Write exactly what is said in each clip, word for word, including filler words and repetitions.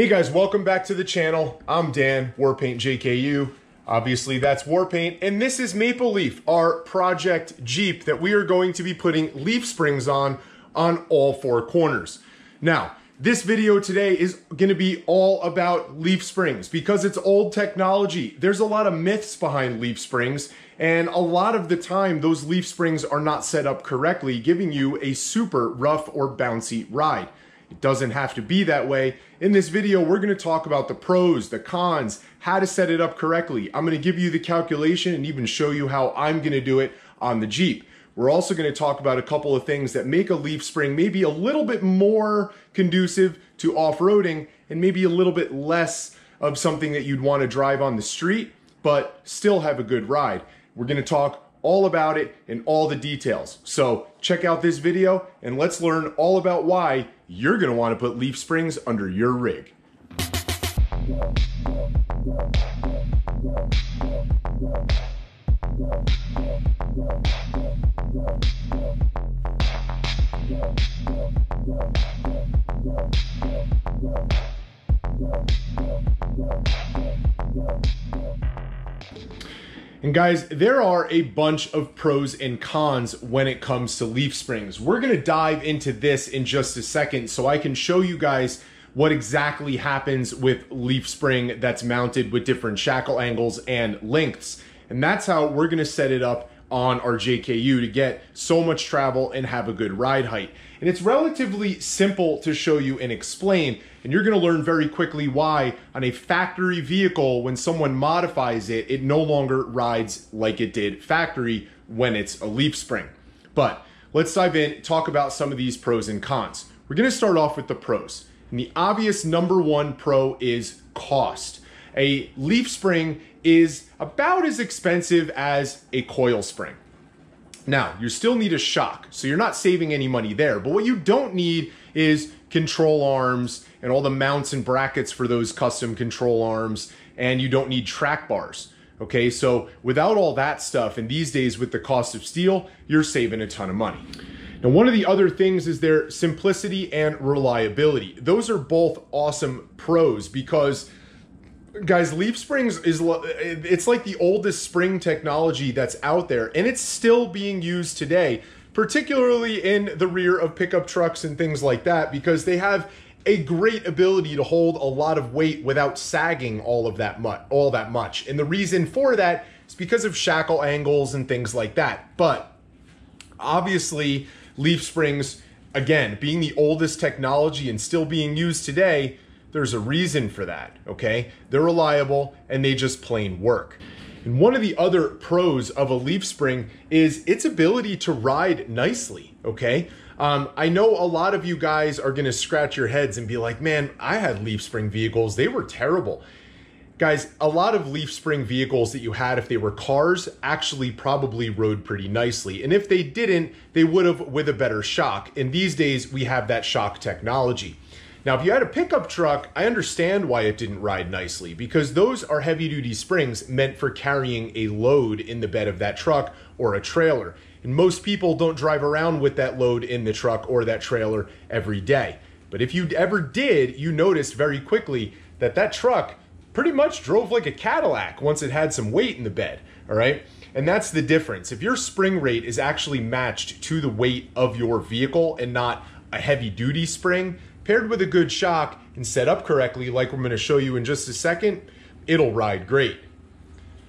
Hey guys, welcome back to the channel. I'm Dan, Warpaint J K U. Obviously that's Warpaint, and this is Maple Leaf, our project Jeep that we are going to be putting leaf springs on, on all four corners. Now, this video today is gonna be all about leaf springs because it's old technology. There's a lot of myths behind leaf springs, and a lot of the time those leaf springs are not set up correctly, giving you a super rough or bouncy ride. It doesn't have to be that way. In this video, we're gonna talk about the pros, the cons, how to set it up correctly. I'm gonna give you the calculation and even show you how I'm gonna do it on the Jeep. We're also gonna talk about a couple of things that make a leaf spring maybe a little bit more conducive to off-roading and maybe a little bit less of something that you'd wanna drive on the street, but still have a good ride. We're gonna talk all about it and all the details. So check out this video and let's learn all about why you're gonna wanna put leaf springs under your rig. And guys, there are a bunch of pros and cons when it comes to leaf springs. We're gonna dive into this in just a second so I can show you guys what exactly happens with leaf spring that's mounted with different shackle angles and lengths. And that's how we're gonna set it up on our J K U to get so much travel and have a good ride height. And it's relatively simple to show you and explain, and you're gonna learn very quickly why on a factory vehicle, when someone modifies it, it no longer rides like it did factory when it's a leaf spring. But let's dive in, talk about some of these pros and cons. We're gonna start off with the pros. And the obvious number one pro is cost. A leaf spring is about as expensive as a coil spring. Now, you still need a shock, so you're not saving any money there, but what you don't need is control arms and all the mounts and brackets for those custom control arms, and you don't need track bars, okay? So without all that stuff, and these days with the cost of steel, you're saving a ton of money. Now, one of the other things is their simplicity and reliability. Those are both awesome pros because guys, leaf springs is it's like the oldest spring technology that's out there, and it's still being used today, particularly in the rear of pickup trucks and things like that, because they have a great ability to hold a lot of weight without sagging all of that much, all that much. And the reason for that is because of shackle angles and things like that. But obviously, leaf springs, again, being the oldest technology and still being used today, there's a reason for that, okay? They're reliable and they just plain work. And one of the other pros of a leaf spring is its ability to ride nicely, okay? Um, I know a lot of you guys are gonna scratch your heads and be like, man, I had leaf spring vehicles, they were terrible. Guys, a lot of leaf spring vehicles that you had, if they were cars, actually probably rode pretty nicely. And if they didn't, they would have with a better shock. And these days we have that shock technology. Now, if you had a pickup truck, I understand why it didn't ride nicely, because those are heavy-duty springs meant for carrying a load in the bed of that truck or a trailer. And most people don't drive around with that load in the truck or that trailer every day. But if you ever did, you noticed very quickly that that truck pretty much drove like a Cadillac once it had some weight in the bed, all right? And that's the difference. If your spring rate is actually matched to the weight of your vehicle and not a heavy-duty spring, paired with a good shock and set up correctly, like we're going to show you in just a second, it'll ride great.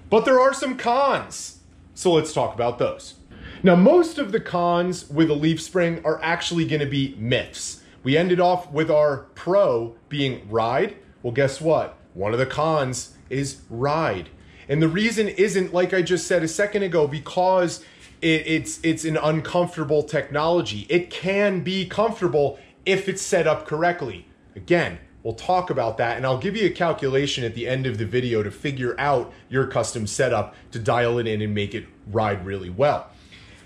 But there are some cons, so let's talk about those. Now, most of the cons with a leaf spring are actually going to be myths. We ended off with our pro being ride. Well, guess what? One of the cons is ride. And the reason isn't, like I just said a second ago, because it, it's, it's an uncomfortable technology. It can be comfortable if it's set up correctly. Again, we'll talk about that, and I'll give you a calculation at the end of the video to figure out your custom setup to dial it in and make it ride really well.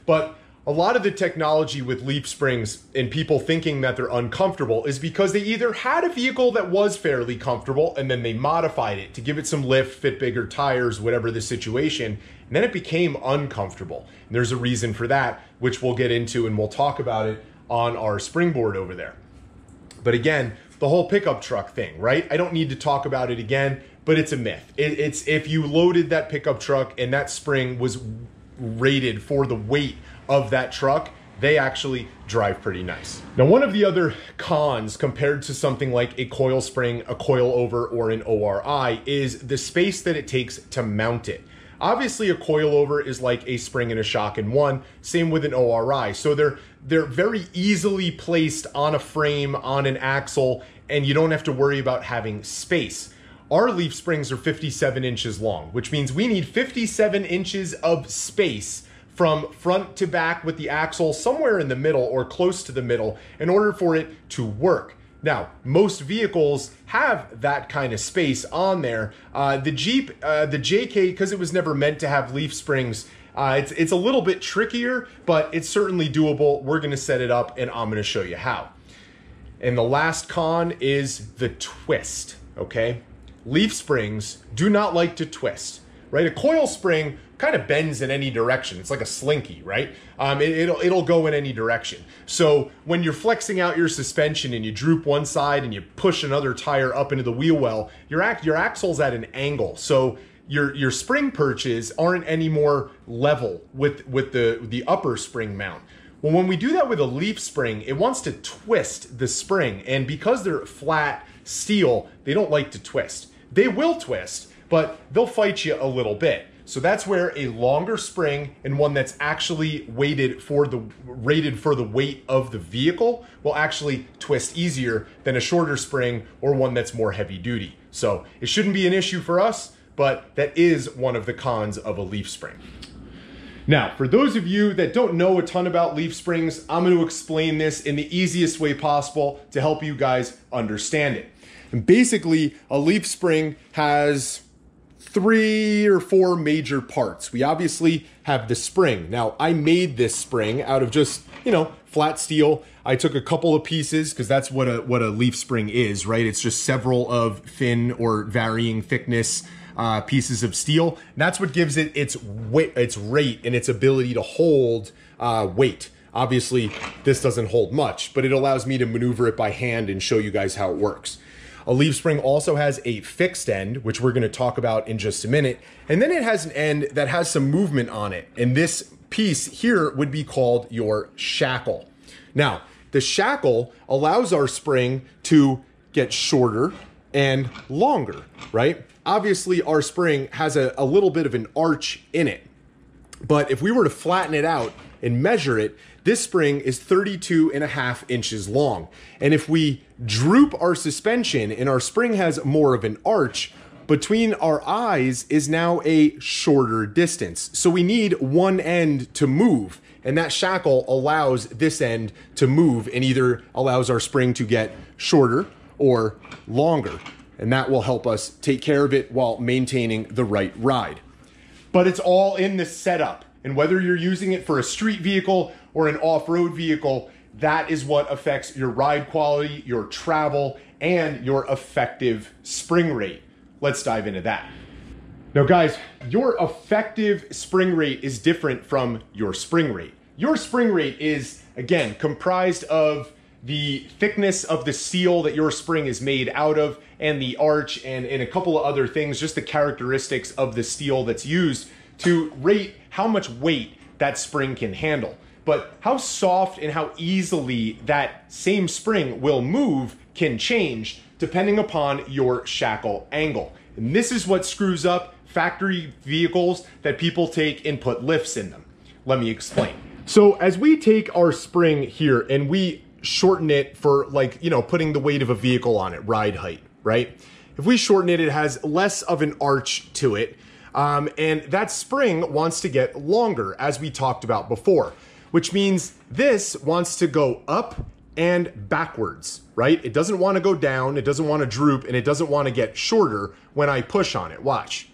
But a lot of the technology with leaf springs and people thinking that they're uncomfortable is because they either had a vehicle that was fairly comfortable and then they modified it to give it some lift, fit bigger tires, whatever the situation, and then it became uncomfortable. And there's a reason for that, which we'll get into, and we'll talk about it on our springboard over there. But again, the whole pickup truck thing, right? I don't need to talk about it again, but it's a myth. It, it's if you loaded that pickup truck and that spring was rated for the weight of that truck, they actually drive pretty nice. Now, one of the other cons compared to something like a coil spring, a coilover, or an O R I is the space that it takes to mount it. Obviously, a coilover is like a spring and a shock in one, same with an O R I. So they're, they're very easily placed on a frame, on an axle, and you don't have to worry about having space. Our leaf springs are fifty-seven inches long, which means we need fifty-seven inches of space from front to back with the axle somewhere in the middle or close to the middle in order for it to work. Now, most vehicles have that kind of space on there. Uh, the Jeep, uh, the J K, because it was never meant to have leaf springs, uh, it's, it's a little bit trickier, but it's certainly doable. We're gonna set it up and I'm gonna show you how. And the last con is the twist, okay? Leaf springs do not like to twist, right? A coil spring kind of bends in any direction. It's like a slinky, right? Um, it, it'll, it'll go in any direction. So when you're flexing out your suspension and you droop one side and you push another tire up into the wheel well, your, your axle's at an angle. So your, your spring perches aren't any more level with, with the, the upper spring mount. Well, when we do that with a leaf spring, it wants to twist the spring. And because they're flat steel, they don't like to twist. They will twist, but they'll fight you a little bit. So that's where a longer spring and one that's actually weighted for the, rated for the weight of the vehicle will actually twist easier than a shorter spring or one that's more heavy duty. So it shouldn't be an issue for us, but that is one of the cons of a leaf spring. Now, for those of you that don't know a ton about leaf springs, I'm going to explain this in the easiest way possible to help you guys understand it. And basically, a leaf spring has three or four major parts. We obviously have the spring. Now, I made this spring out of just, you know, flat steel. I took a couple of pieces because that's what a, what a leaf spring is, right? It's just several of thin or varying thickness uh, pieces of steel. And that's what gives it its weight, its rate, and its ability to hold uh, weight. Obviously, this doesn't hold much, but it allows me to maneuver it by hand and show you guys how it works. A leaf spring also has a fixed end, which we're gonna talk about in just a minute. And then it has an end that has some movement on it. And this piece here would be called your shackle. Now, the shackle allows our spring to get shorter and longer, right? Obviously, our spring has a, a little bit of an arch in it. But if we were to flatten it out and measure it, this spring is thirty-two and a half inches long. And if we droop our suspension and our spring has more of an arch, between our eyes is now a shorter distance. So we need one end to move, and that shackle allows this end to move and either allows our spring to get shorter or longer. And that will help us take care of it while maintaining the right ride. But it's all in the setup. And whether you're using it for a street vehicle or an off-road vehicle, that is what affects your ride quality, your travel, and your effective spring rate. Let's dive into that. Now guys, your effective spring rate is different from your spring rate. Your spring rate is, again, comprised of the thickness of the steel that your spring is made out of and the arch and, and a couple of other things, just the characteristics of the steel that's used to rate how much weight that spring can handle. But how soft and how easily that same spring will move can change depending upon your shackle angle. And this is what screws up factory vehicles that people take and put lifts in them. Let me explain. So as we take our spring here and we shorten it for, like, you know, putting the weight of a vehicle on it, ride height, right? If we shorten it, it has less of an arch to it. Um, and that spring wants to get longer, as we talked about before, which means this wants to go up and backwards, right? It doesn't want to go down. It doesn't want to droop, and it doesn't want to get shorter when I push on it. Watch.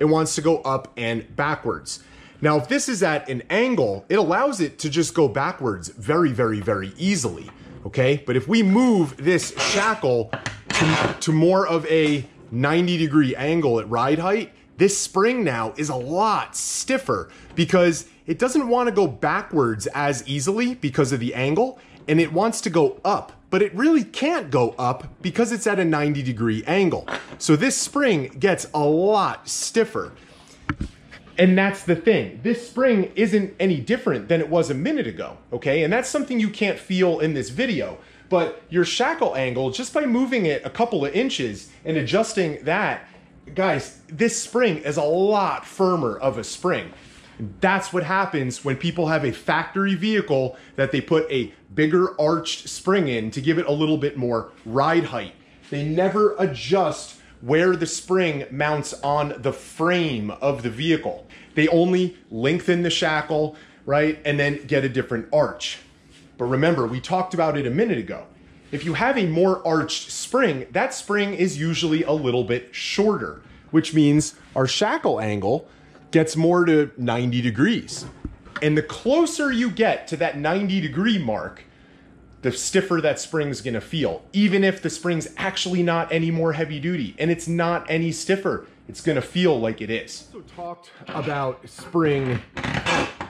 It wants to go up and backwards. Now, if this is at an angle, it allows it to just go backwards very, very, very easily, okay? But if we move this shackle to, to more of a ninety degree angle at ride height, this spring now is a lot stiffer because it doesn't want to go backwards as easily because of the angle, and it wants to go up, but it really can't go up because it's at a ninety degree angle. So this spring gets a lot stiffer. And that's the thing. This spring isn't any different than it was a minute ago, okay? And that's something you can't feel in this video, but your shackle angle, just by moving it a couple of inches and adjusting that, guys, this spring is a lot firmer of a spring. That's what happens when people have a factory vehicle that they put a bigger arched spring in to give it a little bit more ride height. They never adjust where the spring mounts on the frame of the vehicle. They only lengthen the shackle, right? And then get a different arch. But remember, we talked about it a minute ago. If you have a more arched spring, that spring is usually a little bit shorter, which means our shackle angle gets more to ninety degrees. And the closer you get to that ninety degree mark, the stiffer that spring's gonna feel, even if the spring's actually not any more heavy duty and it's not any stiffer, it's gonna feel like it is. So talked about spring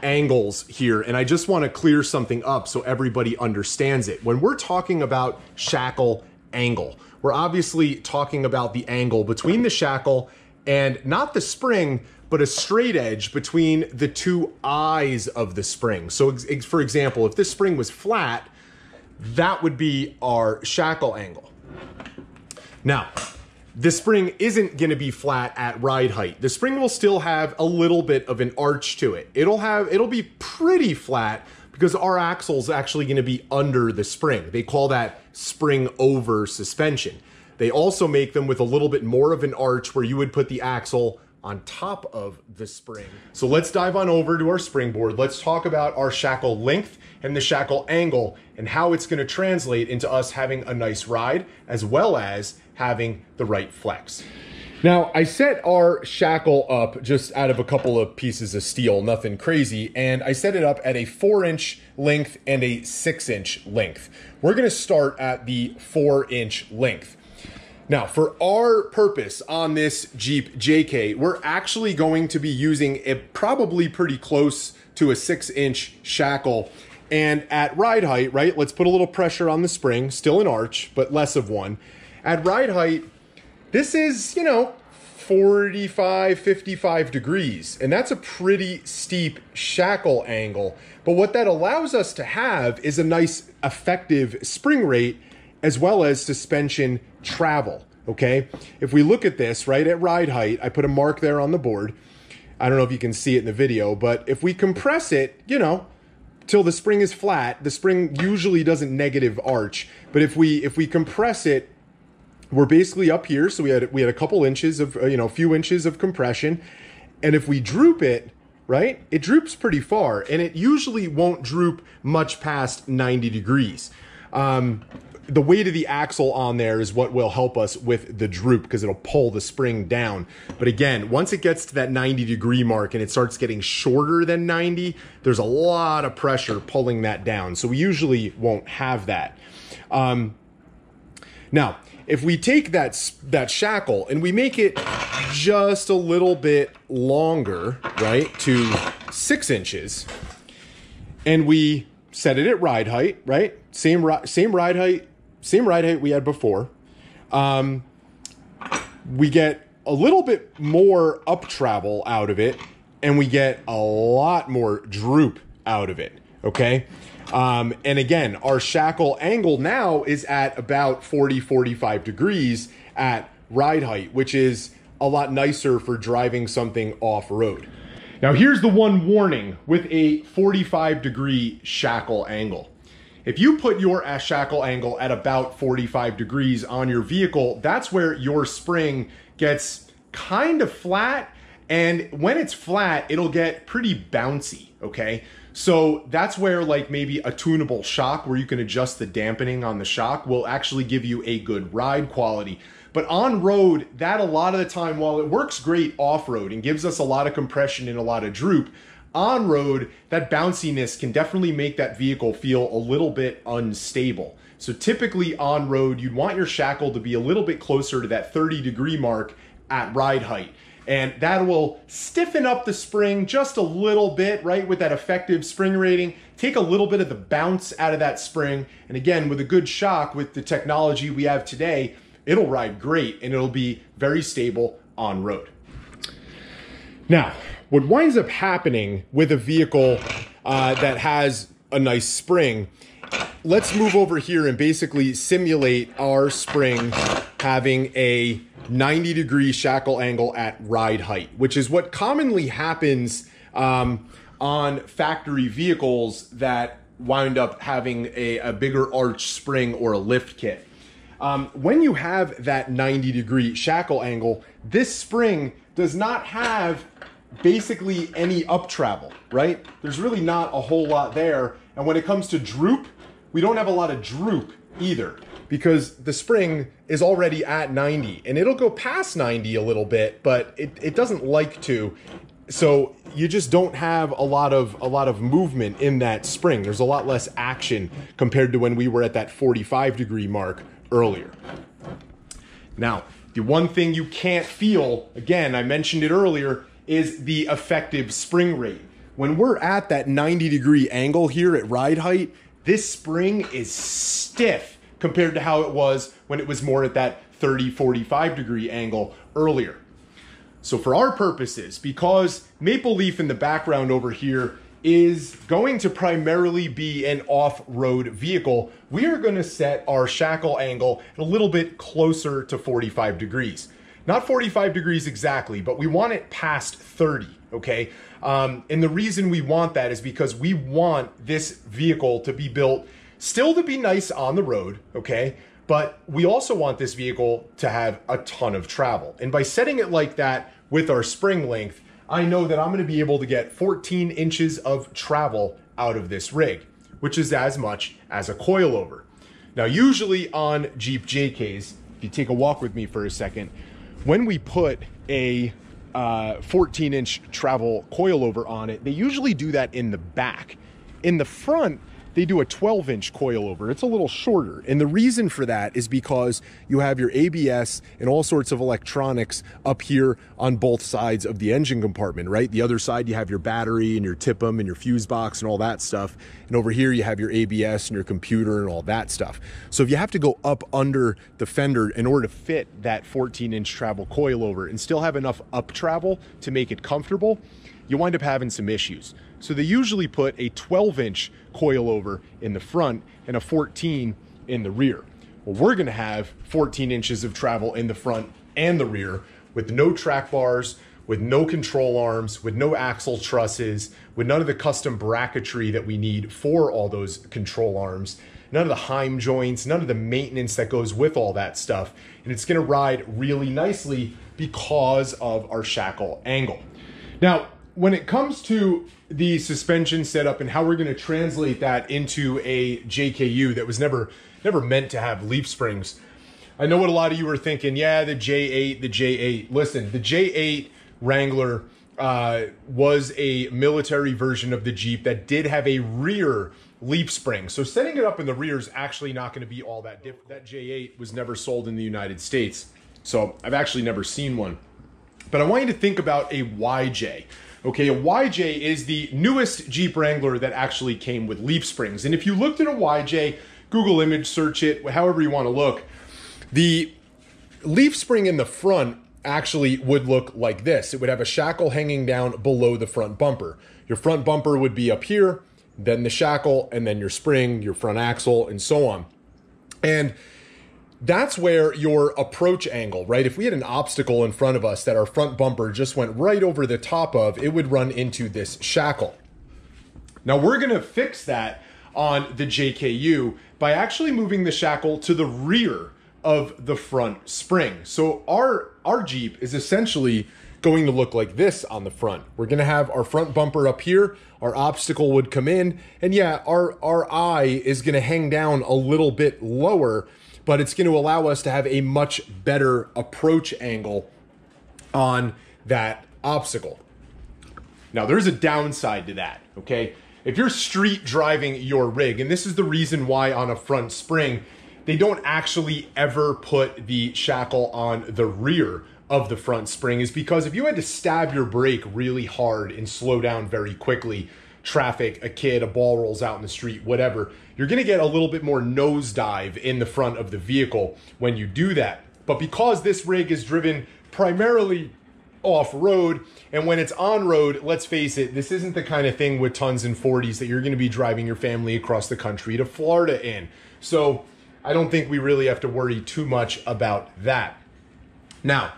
angles here, and I just wanna clear something up so everybody understands it. When we're talking about shackle angle, we're obviously talking about the angle between the shackle and not the spring, but a straight edge between the two eyes of the spring. So for example, if this spring was flat, that would be our shackle angle. Now, the spring isn't gonna be flat at ride height. The spring will still have a little bit of an arch to it. It'll have, it'll be pretty flat because our axle's actually gonna be under the spring. They call that spring over suspension. They also make them with a little bit more of an arch where you would put the axle on top of the spring. So let's dive on over to our springboard. Let's talk about our shackle length and the shackle angle and how it's gonna translate into us having a nice ride as well as having the right flex. Now, I set our shackle up just out of a couple of pieces of steel, nothing crazy, and I set it up at a four inch length and a six inch length. We're gonna start at the four inch length. Now, for our purpose on this Jeep J K, we're actually going to be using it probably pretty close to a six inch shackle. And at ride height, right, let's put a little pressure on the spring, still an arch, but less of one. At ride height, this is, you know, forty-five, fifty-five degrees, and that's a pretty steep shackle angle. But what that allows us to have is a nice effective spring rate as well as suspension travel, okay? If we look at this, right, at ride height, I put a mark there on the board. I don't know if you can see it in the video, but if we compress it, you know, till the spring is flat, the spring usually doesn't negative arch, but if we if we compress it, we're basically up here, so we had, we had a couple inches of, you know, a few inches of compression, and if we droop it, right, it droops pretty far, and it usually won't droop much past ninety degrees. Um, The weight of the axle on there is what will help us with the droop because it'll pull the spring down. But again, once it gets to that ninety degree mark and it starts getting shorter than ninety, there's a lot of pressure pulling that down. So we usually won't have that. Um, now, if we take that, that shackle and we make it just a little bit longer, right, to six inches, and we set it at ride height, right? Same, same ride height, same ride height we had before. Um, we get a little bit more up travel out of it, and we get a lot more droop out of it, okay? Um, and again, our shackle angle now is at about forty, forty-five degrees at ride height, which is a lot nicer for driving something off-road. Now here's the one warning with a forty-five degree shackle angle. If you put your shackle angle at about forty-five degrees on your vehicle, that's where your spring gets kind of flat. And when it's flat, it'll get pretty bouncy, okay? So that's where like maybe a tunable shock where you can adjust the dampening on the shock will actually give you a good ride quality. But on road, that a lot of the time, while it works great off-road and gives us a lot of compression and a lot of droop, on road, that bounciness can definitely make that vehicle feel a little bit unstable. So typically on road, you'd want your shackle to be a little bit closer to that thirty degree mark at ride height. And that will stiffen up the spring just a little bit, right? With that effective spring rating, take a little bit of the bounce out of that spring. And again, with a good shock, with the technology we have today, it'll ride great and it'll be very stable on road. Now, what winds up happening with a vehicle uh, that has a nice spring, let's move over here and basically simulate our spring having a ninety degree shackle angle at ride height, which is what commonly happens um, on factory vehicles that wind up having a, a bigger arch spring or a lift kit. Um, when you have that ninety degree shackle angle, this spring does not have basically any up travel, right? There's really not a whole lot there. And when it comes to droop, we don't have a lot of droop either, because the spring is already at ninety, and it'll go past ninety a little bit, but it, it doesn't like to. So you just don't have a lot of a lot of movement in that spring. There's a lot less action compared to when we were at that forty-five degree mark earlier. Now, the one thing you can't feel, again, I mentioned it earlier, is the effective spring rate. When we're at that ninety degree angle here at ride height, this spring is stiff compared to how it was when it was more at that thirty, forty-five degree angle earlier. So for our purposes, because Maple Leaf in the background over here is going to primarily be an off-road vehicle, we are gonna set our shackle angle a little bit closer to forty-five degrees. Not forty-five degrees exactly, but we want it past thirty, okay? Um, and the reason we want that is because we want this vehicle to be built still to be nice on the road, okay? But we also want this vehicle to have a ton of travel. And by setting it like that with our spring length, I know that I'm gonna be able to get fourteen inches of travel out of this rig, which is as much as a coilover. Now, usually on Jeep J Ks, if you take a walk with me for a second, when we put a fourteen inch uh, travel coilover on it, they usually do that in the back. In the front, they do a twelve inch coilover. It's a little shorter. And the reason for that is because you have your A B S and all sorts of electronics up here on both sides of the engine compartment, right? The other side, you have your battery and your T I P M and your fuse box and all that stuff. And over here, you have your A B S and your computer and all that stuff. So if you have to go up under the fender in order to fit that fourteen inch travel coilover and still have enough up travel to make it comfortable, you wind up having some issues. So they usually put a twelve inch coilover in the front and a fourteen in the rear. Well, we're gonna have fourteen inches of travel in the front and the rear with no track bars, with no control arms, with no axle trusses, with none of the custom bracketry that we need for all those control arms, none of the heim joints, none of the maintenance that goes with all that stuff. And it's gonna ride really nicely because of our shackle angle. Now, when it comes to the suspension setup and how we're going to translate that into a J K U that was never never meant to have leaf springs, I know what a lot of you are thinking, yeah, the J eight, the J eight. Listen, the J eight Wrangler uh, was a military version of the Jeep that did have a rear leaf spring. So setting it up in the rear is actually not going to be all that different. That J eight was never sold in the United States, so I've actually never seen one. But I want you to think about a Y J. Okay, a Y J is the newest Jeep Wrangler that actually came with leaf springs. And if you looked at a Y J, Google image search it, however you want to look, the leaf spring in the front actually would look like this. It would have a shackle hanging down below the front bumper. Your front bumper would be up here, then the shackle, and then your spring, your front axle, and so on. And that's where your approach angle, right? If we had an obstacle in front of us that our front bumper just went right over the top of, it would run into this shackle. Now we're gonna fix that on the J K U by actually moving the shackle to the rear of the front spring. So our, our Jeep is essentially going to look like this on the front. We're gonna have our front bumper up here, our obstacle would come in, and yeah, our, our eye is gonna hang down a little bit lower, but it's going to allow us to have a much better approach angle on that obstacle. Now, there's a downside to that, okay? If you're street driving your rig, and this is the reason why on a front spring, they don't actually ever put the shackle on the rear of the front spring, is because if you had to stab your brake really hard and slow down very quickly, traffic, a kid, a ball rolls out in the street, whatever, you're gonna get a little bit more nosedive in the front of the vehicle when you do that. But because this rig is driven primarily off-road, and when it's on-road, let's face it, this isn't the kind of thing with tons and forties that you're going to be driving your family across the country to Florida in. So I don't think we really have to worry too much about that. Now,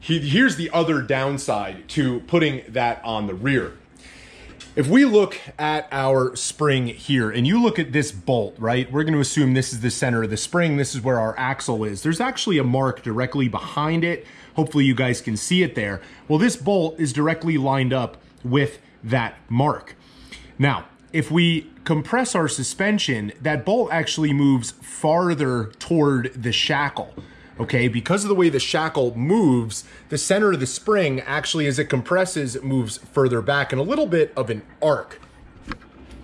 here's the other downside to putting that on the rear. If we look at our spring here, and you look at this bolt, right? We're going to assume this is the center of the spring. This is where our axle is. There's actually a mark directly behind it. Hopefully you guys can see it there. Well, this bolt is directly lined up with that mark. Now, if we compress our suspension, that bolt actually moves farther toward the shackle. Okay, because of the way the shackle moves, the center of the spring actually, as it compresses, moves further back in a little bit of an arc.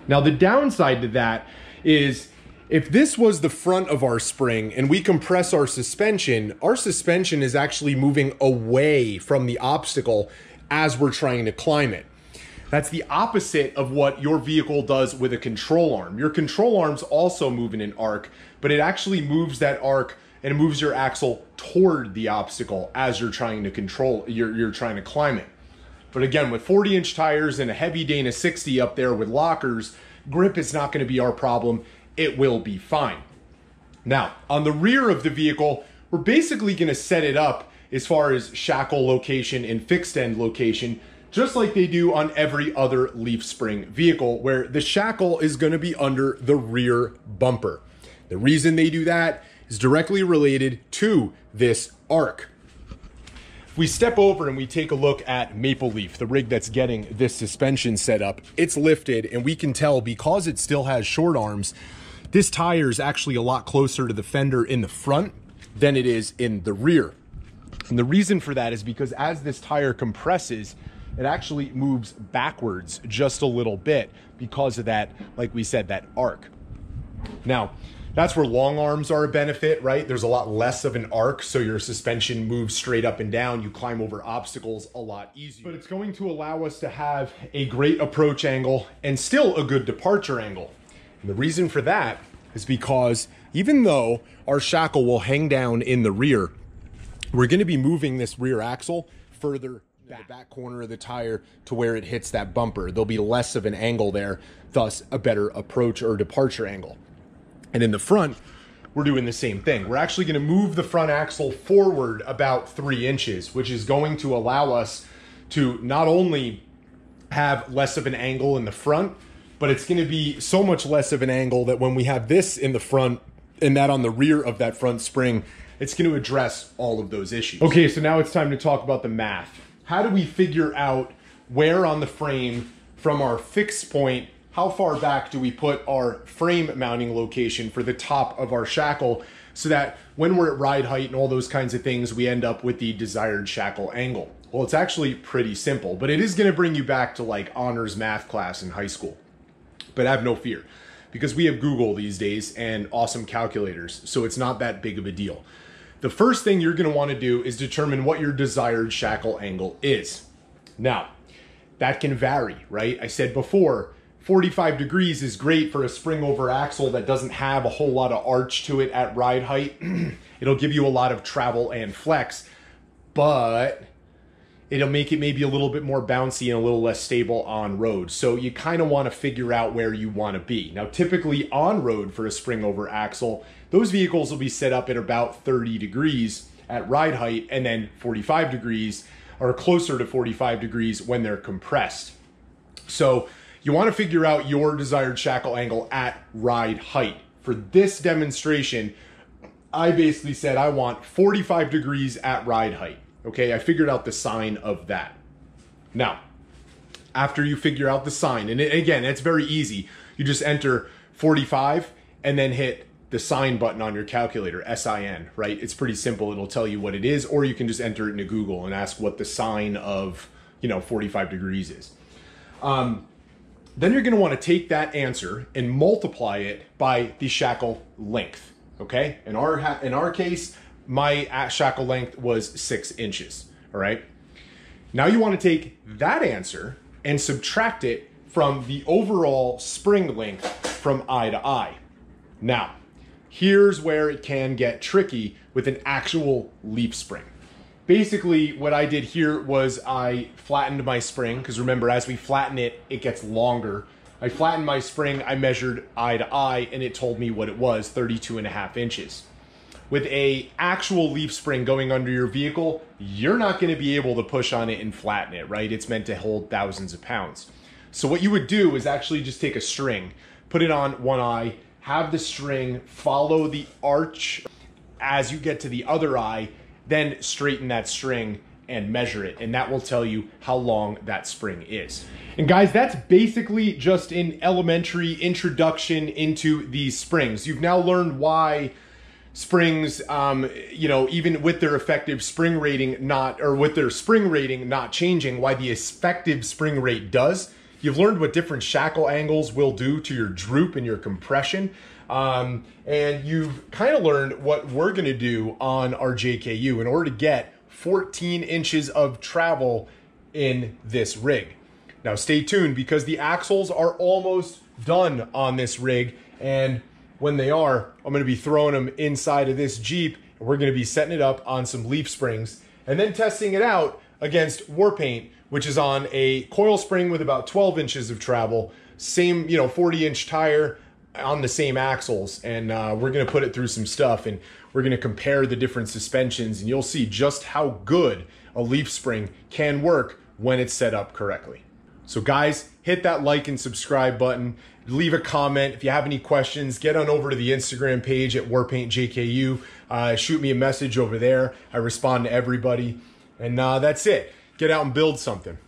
Now, the downside to that is if this was the front of our spring and we compress our suspension, our suspension is actually moving away from the obstacle as we're trying to climb it. That's the opposite of what your vehicle does with a control arm. Your control arm's also moving an arc, but it actually moves that arc and it moves your axle toward the obstacle as you're trying to control, you're, you're trying to climb it. But again, with forty inch tires and a heavy dana sixty up there with lockers, grip is not going to be our problem. It will be fine. Now, on the rear of the vehicle, we're basically going to set it up as far as shackle location and fixed end location, just like they do on every other leaf spring vehicle, where the shackle is going to be under the rear bumper. The reason they do that is directly related to this arc. If we step over and we take a look at Maple Leaf, the rig that's getting this suspension set up, it's lifted, and we can tell because it still has short arms, this tire is actually a lot closer to the fender in the front than it is in the rear. And the reason for that is because as this tire compresses, it actually moves backwards just a little bit because of that, like we said, that arc. Now, that's where long arms are a benefit, right? There's a lot less of an arc, so your suspension moves straight up and down. You climb over obstacles a lot easier. But it's going to allow us to have a great approach angle and still a good departure angle. And the reason for that is because even though our shackle will hang down in the rear, we're going to be moving this rear axle further back. The back corner of the tire to where it hits that bumper. There'll be less of an angle there, thus a better approach or departure angle. And in the front, we're doing the same thing. We're actually going to move the front axle forward about three inches, which is going to allow us to not only have less of an angle in the front, but it's going to be so much less of an angle that when we have this in the front and that on the rear of that front spring, it's going to address all of those issues. Okay, so now it's time to talk about the math. How do we figure out where on the frame from our fixed point, how far back do we put our frame mounting location for the top of our shackle so that when we're at ride height and all those kinds of things, we end up with the desired shackle angle? Well, it's actually pretty simple, but it is going to bring you back to like honors math class in high school. But have no fear, because we have Google these days and awesome calculators, so it's not that big of a deal. The first thing you're going to want to do is determine what your desired shackle angle is. Now, that can vary, right? I said before, forty-five degrees is great for a spring over axle that doesn't have a whole lot of arch to it at ride height. It'll give you a lot of travel and flex, but it'll make it maybe a little bit more bouncy and a little less stable on road. So you kind of want to figure out where you want to be. Now, typically on road for a spring over axle, those vehicles will be set up at about thirty degrees at ride height and then forty-five degrees or closer to forty-five degrees when they're compressed. So you want to figure out your desired shackle angle at ride height. For this demonstration, I basically said I want forty-five degrees at ride height. Okay, I figured out the sine of that. Now, after you figure out the sine, and it, again, it's very easy. You just enter forty-five and then hit the sine button on your calculator, S I N, right? It's pretty simple. It'll tell you what it is, or you can just enter it into Google and ask what the sine of, you know, forty-five degrees is. Um, Then you're going to want to take that answer and multiply it by the shackle length, okay? In our, in our case, my shackle length was six inches, all right? Now you want to take that answer and subtract it from the overall spring length from eye to eye. Now, here's where it can get tricky with an actual leaf spring. Basically, what I did here was I flattened my spring, because remember, as we flatten it, it gets longer. I flattened my spring, I measured eye to eye, and it told me what it was, thirty-two and a half inches. With a actual leaf spring going under your vehicle, you're not gonna be able to push on it and flatten it, right? It's meant to hold thousands of pounds. So what you would do is actually just take a string, put it on one eye, have the string follow the arch as you get to the other eye, then straighten that string and measure it, and that will tell you how long that spring is. And guys, that's basically just an elementary introduction into these springs. You've now learned why springs, um, you know, even with their effective spring rating not, or with their spring rating not changing, why the effective spring rate does. You've learned what different shackle angles will do to your droop and your compression. Um, and you've kind of learned what we're gonna do on our J K U in order to get fourteen inches of travel in this rig. Now stay tuned, because the axles are almost done on this rig, and when they are, I'm gonna be throwing them inside of this Jeep, and we're gonna be setting it up on some leaf springs and then testing it out against Warpaint, which is on a coil spring with about twelve inches of travel, same, you know, forty inch tire on the same axles. And uh, we're gonna put it through some stuff, and we're gonna compare the different suspensions, and you'll see just how good a leaf spring can work when it's set up correctly. So guys, hit that like and subscribe button. Leave a comment. If you have any questions, get on over to the Instagram page at Warpaint J K U. Uh, shoot me a message over there. I respond to everybody. And uh, that's it. Get out and build something.